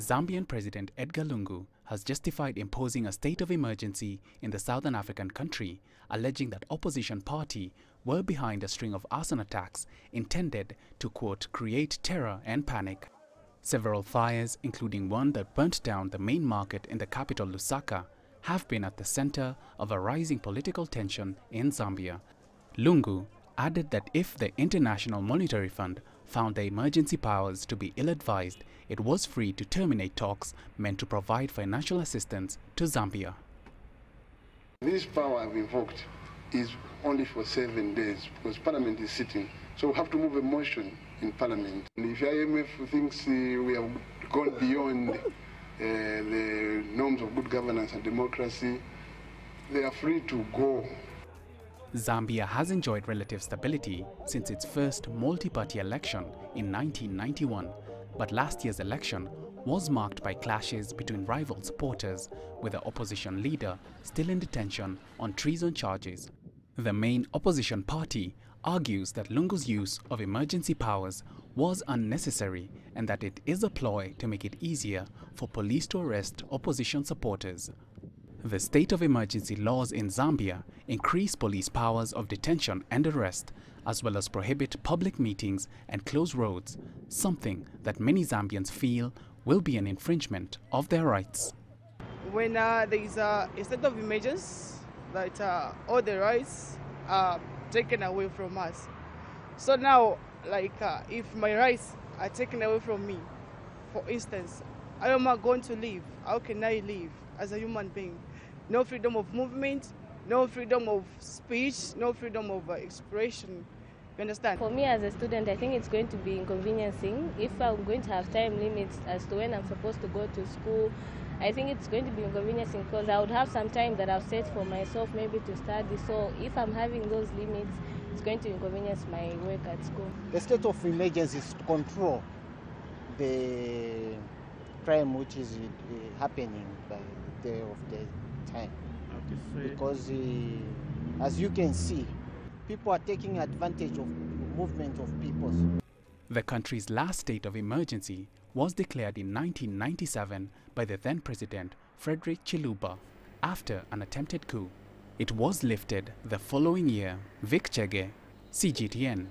Zambian President Edgar Lungu has justified imposing a state of emergency in the southern African country, alleging that opposition party were behind a string of arson attacks intended to, quote, create terror and panic. Several fires, including one that burnt down the main market in the capital Lusaka, have been at the center of a rising political tension in Zambia. Lungu added that if the International Monetary Fund found the emergency powers to be ill-advised, it was free to terminate talks meant to provide financial assistance to Zambia. This power I've invoked is only for 7 days because Parliament is sitting, so we have to move a motion in Parliament. And if IMF thinks we have gone beyond the norms of good governance and democracy, they are free to go. Zambia has enjoyed relative stability since its first multi-party election in 1991, but last year's election was marked by clashes between rival supporters, with the opposition leader still in detention on treason charges. The main opposition party argues that Lungu's use of emergency powers was unnecessary and that it is a ploy to make it easier for police to arrest opposition supporters. The state of emergency laws in Zambia increase police powers of detention and arrest, as well as prohibit public meetings and close roads, something that many Zambians feel will be an infringement of their rights. When there is a state of emergency, that all the rights are taken away from us. So now, like, if my rights are taken away from me, for instance, how am I going to live? How can I live as a human being? No freedom of movement, no freedom of speech, no freedom of expression. You understand? For me as a student, I think it's going to be inconveniencing. If I'm going to have time limits as to when I'm supposed to go to school, I think it's going to be inconveniencing because I would have some time that I've set for myself maybe to study. So if I'm having those limits, it's going to inconvenience my work at school. The state of emergency is to control the crime which is happening by the day of the time. Because as you can see, people are taking advantage of movement of people. The country's last state of emergency was declared in 1997 by the then president Frederick Chiluba after an attempted coup. It was lifted the following year. Vic Chege, CGTN.